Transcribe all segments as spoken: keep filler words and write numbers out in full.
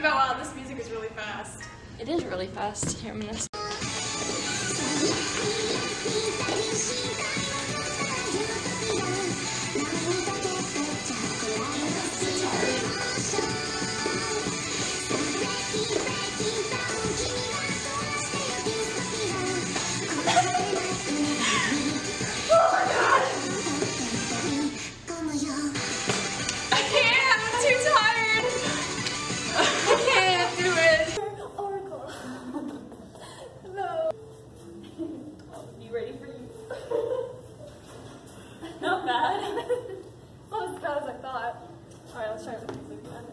thinking about, wow, this music is really fast. It is really fast. Here, I'm gonna... Not bad. Not as bad as I thought. Alright, let's try it with music again.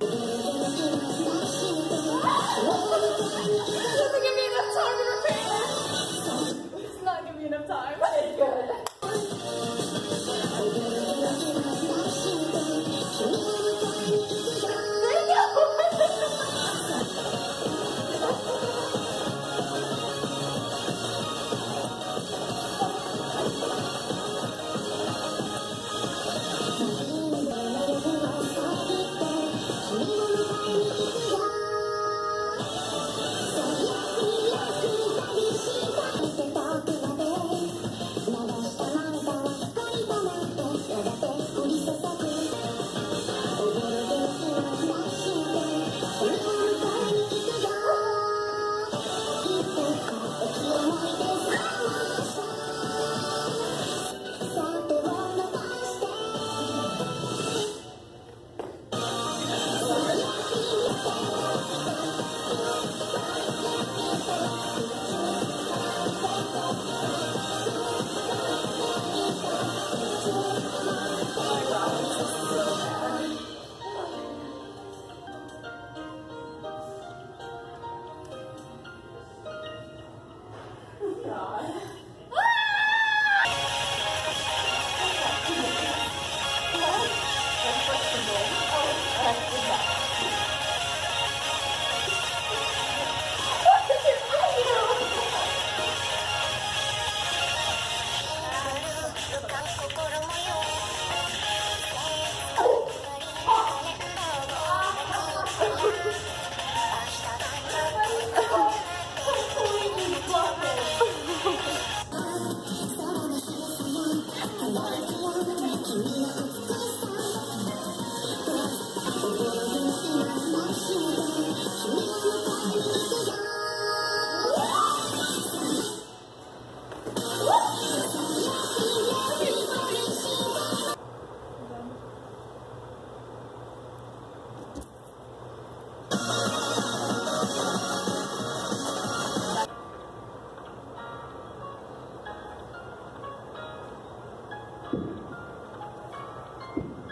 It doesn't give me enough time to prepare. It's not giving me enough time. Thank you.